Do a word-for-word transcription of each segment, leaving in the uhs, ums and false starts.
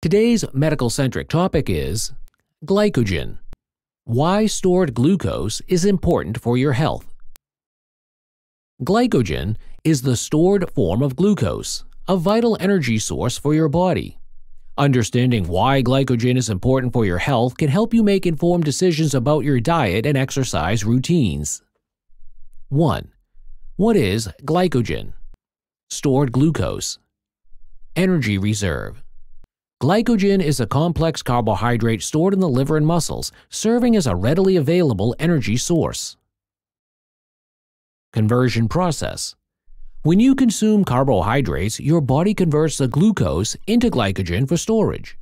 Today's Medical Centric topic is glycogen. Why stored glucose is important for your health. Glycogen is the stored form of glucose, a vital energy source for your body. Understanding why glycogen is important for your health can help you make informed decisions about your diet and exercise routines. one. What is glycogen? Stored glucose. Energy reserve. Glycogen is a complex carbohydrate stored in the liver and muscles, serving as a readily available energy source. Conversion process. When you consume carbohydrates, your body converts the glucose into glycogen for storage.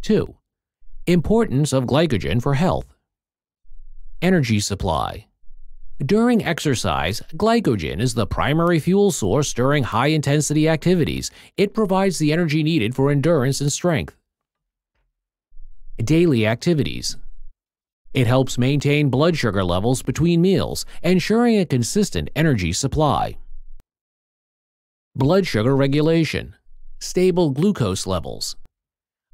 two. Importance of glycogen for health. Energy supply. During exercise, glycogen is the primary fuel source during high-intensity activities. It provides the energy needed for endurance and strength. Daily activities. It helps maintain blood sugar levels between meals, ensuring a consistent energy supply. Blood sugar regulation. Stable glucose levels.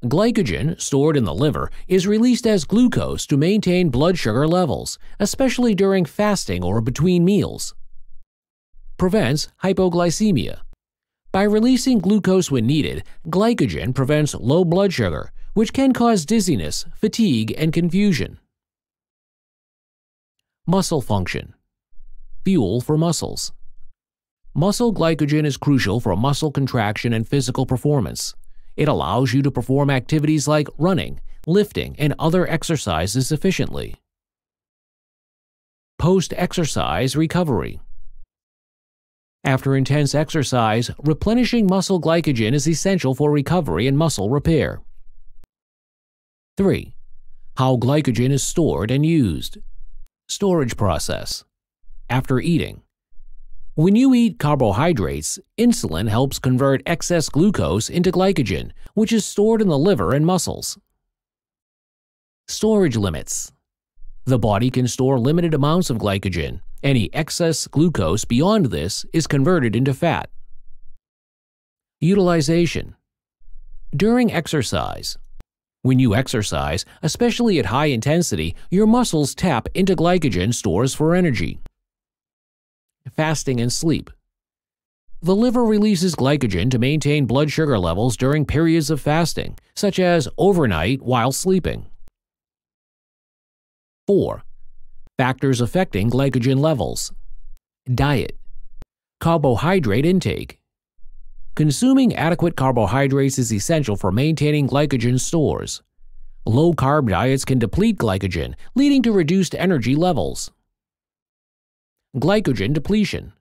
Glycogen, stored in the liver, is released as glucose to maintain blood sugar levels, especially during fasting or between meals. Prevents hypoglycemia. By releasing glucose when needed, glycogen prevents low blood sugar, which can cause dizziness, fatigue, and confusion. Muscle function. Fuel for muscles. Muscle glycogen is crucial for muscle contraction and physical performance. It allows you to perform activities like running, lifting, and other exercises efficiently. Post-exercise recovery. After intense exercise, replenishing muscle glycogen is essential for recovery and muscle repair. three. How glycogen is stored and used. Storage process. After eating. When you eat carbohydrates, insulin helps convert excess glucose into glycogen, which is stored in the liver and muscles. Storage limits. The body can store limited amounts of glycogen. Any excess glucose beyond this is converted into fat. Utilization. During exercise. When you exercise, especially at high intensity, your muscles tap into glycogen stores for energy. Fasting and sleep. The liver releases glycogen to maintain blood sugar levels during periods of fasting, such as overnight while sleeping. four. Factors affecting glycogen levels. Diet. Carbohydrate intake. Consuming adequate carbohydrates is essential for maintaining glycogen stores. Low-carb diets can deplete glycogen, leading to reduced energy levels. Glycogen depletion.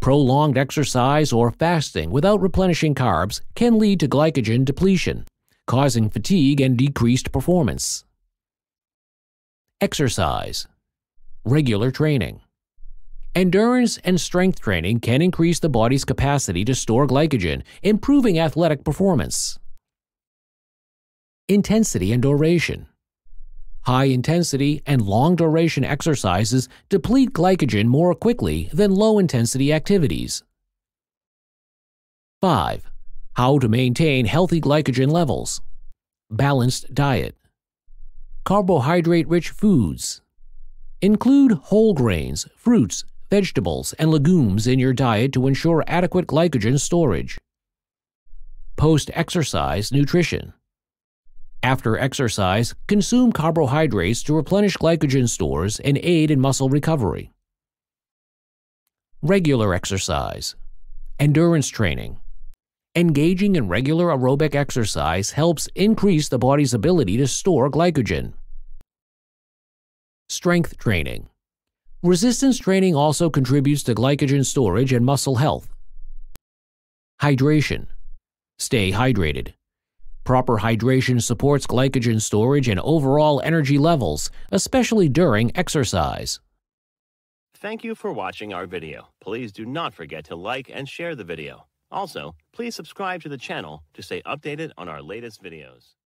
Prolonged exercise or fasting without replenishing carbs can lead to glycogen depletion, causing fatigue and decreased performance. Exercise. Regular training. Endurance and strength training can increase the body's capacity to store glycogen, improving athletic performance. Intensity and duration. High-intensity and long-duration exercises deplete glycogen more quickly than low-intensity activities. five. How to maintain healthy glycogen levels. Balanced diet. Carbohydrate-rich foods. Include whole grains, fruits, vegetables, and legumes in your diet to ensure adequate glycogen storage. Post-exercise nutrition. After exercise, consume carbohydrates to replenish glycogen stores and aid in muscle recovery. Regular exercise. Endurance training. Engaging in regular aerobic exercise helps increase the body's ability to store glycogen. Strength training. Resistance training also contributes to glycogen storage and muscle health. Hydration. Stay hydrated. Proper hydration supports glycogen storage and overall energy levels, especially during exercise. Thank you for watching our video. Please do not forget to like and share the video. Also, please subscribe to the channel to stay updated on our latest videos.